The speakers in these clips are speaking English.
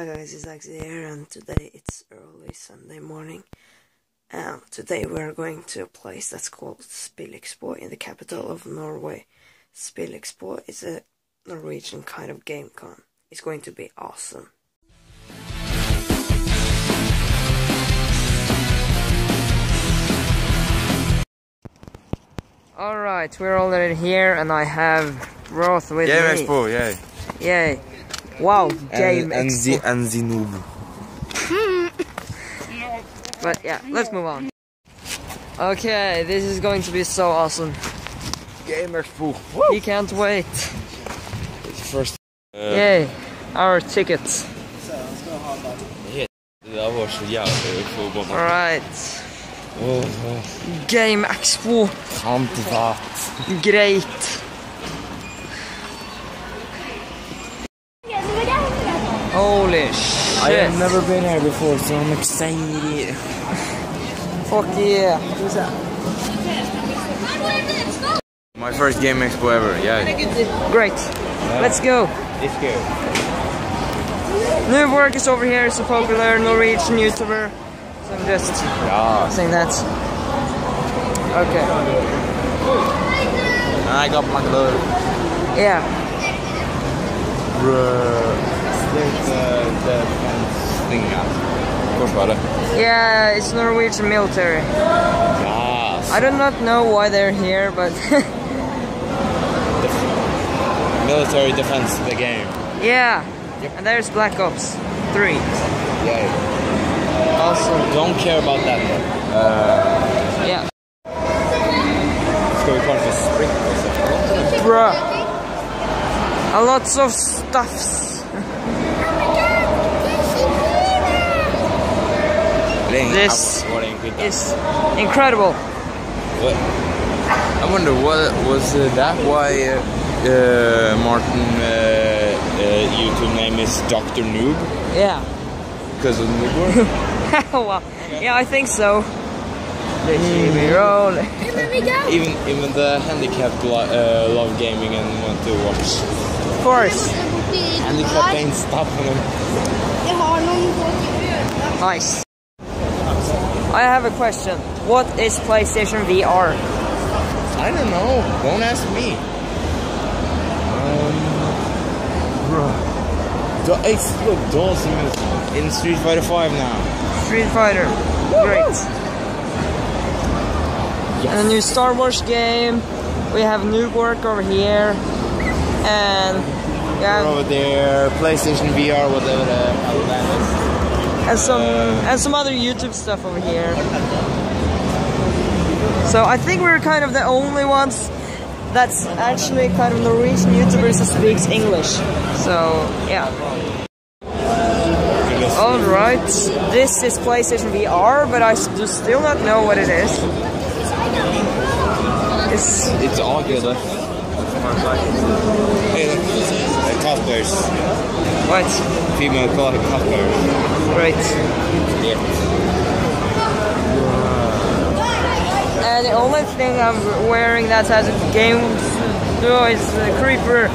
Hi guys, it's X here, and today it's early Sunday morning. Today we're going to a place that's called SpillExpo in the capital of Norway. SpillExpo is a Norwegian kind of game con. It's going to be awesome. Alright, we're already here and I have Roth with me. Expo, yay. Yay. Wow, game Expo. And the noob. But yeah, let's move on. Okay, this is going to be so awesome. Game Expo. Woo. He can't wait. First. Yay, our tickets. Alright. Oh. Game Expo. Great. Holy shit. I have never been here before, so I'm excited. Fuck yeah. Who's that? My first Game Expo ever, yeah. Great. Let's go. Let's go. New work is over here, it's a popular Norwegian YouTuber. So I'm just saying that. Okay. I got my glove. Yeah. Bruh. Yeah, it's Norwegian military. Yes. I do not know why they're here, but military defense the game. Yeah. Yep. And there's Black Ops 3. Yay. Awesome. Don't care about that though. Yeah. It's going to be part of a spring or something. Bruh. A lots of stuffs. This is incredible. What? I wonder what was that? Why Martin YouTube name is Dr. Noob? Yeah. Because of Noob? Well, yeah, I think so. Even the handicapped love gaming and want to watch. Of course. Handicapped ain't stopping them. Nice. I have a question. What is PlayStation VR? I don't know. Don't ask me. It's the dolls in Street Fighter 5 now. Street Fighter. Great. Yes. And a new Star Wars game. We have new work over here. And yeah. Over there, PlayStation VR, whatever the hell that is. And some other YouTube stuff over here. So I think we're kind of the only ones that's actually kind of Norwegian YouTubers that speaks English. So yeah. Alright, this is PlayStation VR, but I do still not know what it is. It's all good. Hey, cosplayers. What? Female cosplayers. Great. Yeah. And the only thing I'm wearing that has a game is a creeper.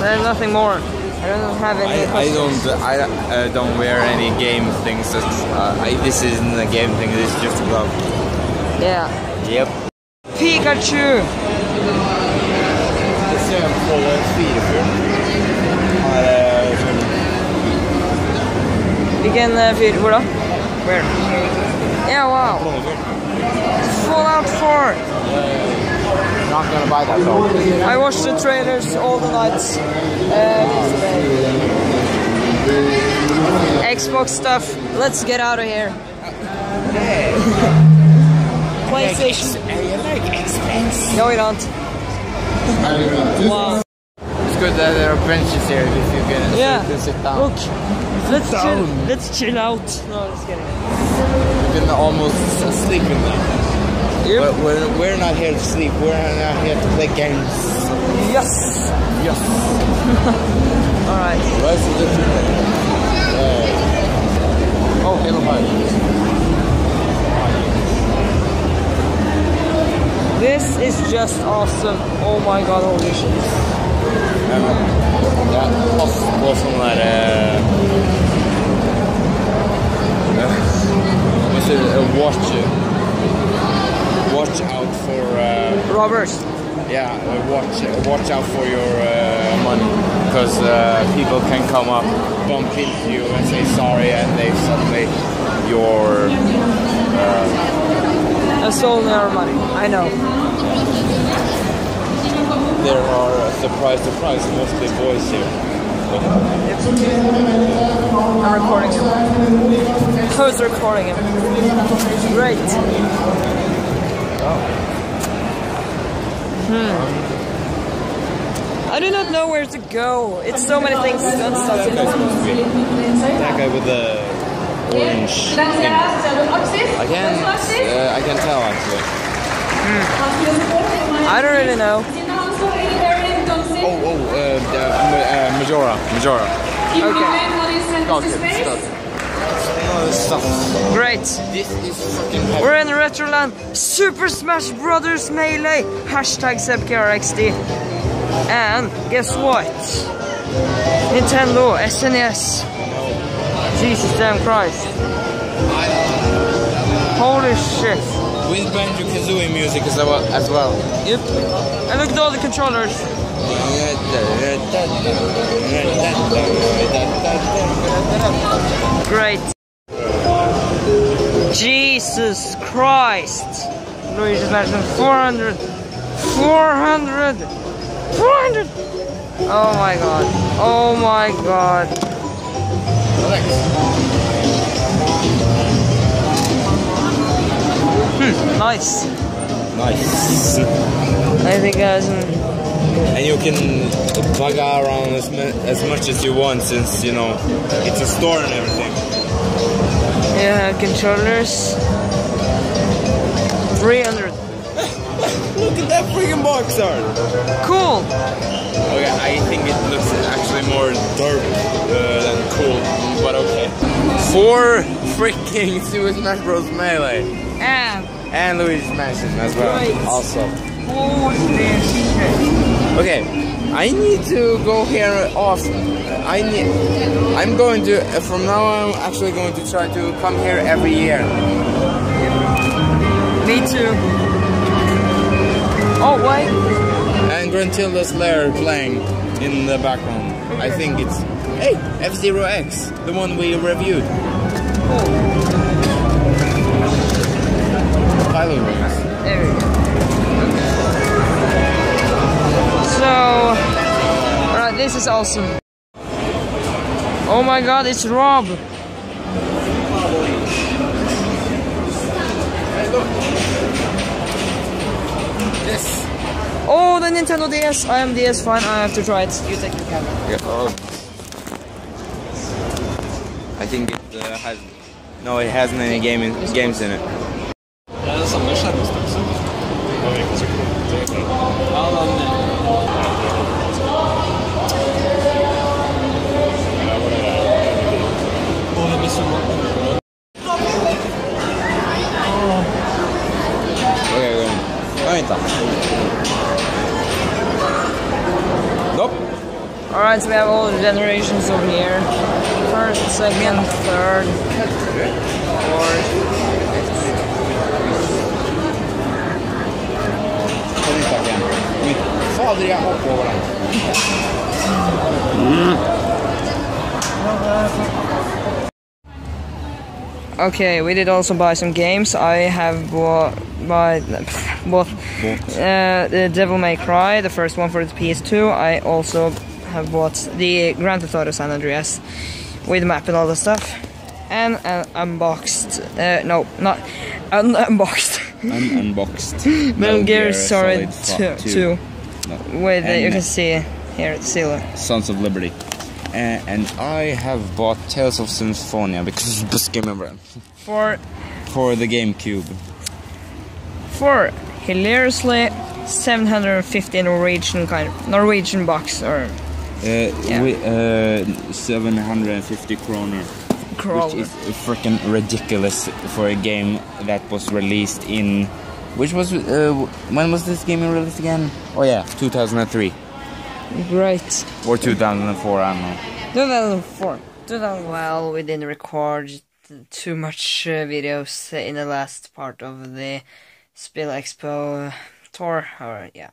There's nothing more. I don't have any. I don't wear any game things. This isn't a game thing. This is just a glove. Yeah. Yep. Pikachu. Where? Yeah, wow. Fallout 4. Not gonna buy that though. I watched the trailers all the nights. Xbox stuff. Let's get out of here. Hey. PlayStation. You like Xbox? No, we don't. Wow. It's good that there are benches here if you can sit down. Look. Let's chill out. No, just kidding. We've been almost asleep in there. Yep. But we're not here to sleep. We're not here to play games. Yes. Yes. All right. Oh, Halo 5. This is just awesome. Oh my god, holy shit. That was awesome. robbers. Yeah, watch out for your money, because people can come up, bump into you and say sorry, and they suddenly your I stole their money. I know. There are surprise, mostly boys here. I'm recording him. Who's recording him? Great. Oh. I do not know where to go. It's so many things. That guy with the orange thing. I can't tell actually. I don't really know. Majora. Okay. God. Great. This is fucking heavy. We're in Retroland. Super Smash Brothers Melee. #SebKRXD. And guess what? Nintendo SNES. Jesus damn Christ. Holy shit. With Banjo-Kazooie music as well. Yep. And look at all the controllers. Great. Jesus Christ. Luigi's Mansion 400. Oh my god. Oh my god. Nice. I think and you can bug around as much as you want, since you know it's a store and everything. Yeah, controllers. 300. Look at that freaking box art. Cool. Okay, I think it looks actually more derp than cool, but okay. 4 freaking Super Smash Bros. Melee. And Luigi's Mansion as well. Right. Also. Oh, okay, I need to go here often. I'm going to from now on. I'm actually going to try to come here every year. Me too. Oh, why? And Gruntilda's Lair playing in the background. Okay. I think it's... Hey! F-Zero X, the one we reviewed. Cool. Pilot rings. There we go. So... Alright, this is awesome. Oh my god, it's Rob! Hey, look! Yes. Oh, the Nintendo DS. I am DS fan. I have to try it. You take the camera. Yeah. Oh. I think it has. No, it hasn't any games in it. Nope. Alright, so we have all the generations over here. First, second, third, fourth. Okay, we did also buy some games. I have bought the Devil May Cry, the first one for the PS2. I also have bought the Grand Theft Auto San Andreas with map and all the stuff, and an unboxed. No, not unboxed. Unboxed. Metal Gear Solid Two. With you can see here it's sealed. Sons of Liberty. And I have bought Tales of Symphonia because this game around. For the GameCube. For hilariously 750 Norwegian bucks, or yeah. 750 kroner, which is freaking ridiculous for a game that was released in when was this game released again? Oh yeah, 2003. Right. Or 2004, I don't know. 2004. Well, we didn't record too much videos in the last part of the SpillExpo tour, or yeah.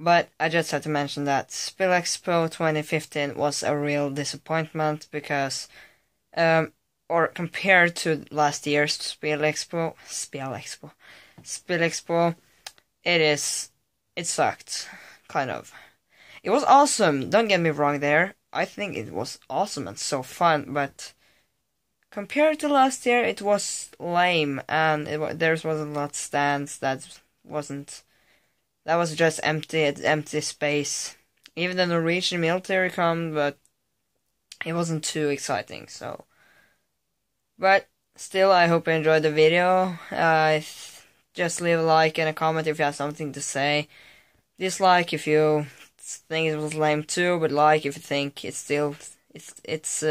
But I just had to mention that SpillExpo 2015 was a real disappointment because, or compared to last year's SpillExpo, it sucked, kind of. It was awesome, don't get me wrong there, I think it was awesome and so fun, but compared to last year it was lame, and there wasn't a lot of stands, that was just empty space. Even the Norwegian military come, but it wasn't too exciting, so. But still, I hope you enjoyed the video. Just leave a like and a comment if you have something to say. Dislike if you think it was lame too, but like if you think it still is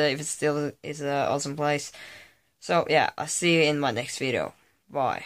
an awesome place. So yeah, I'll see you in my next video. Bye.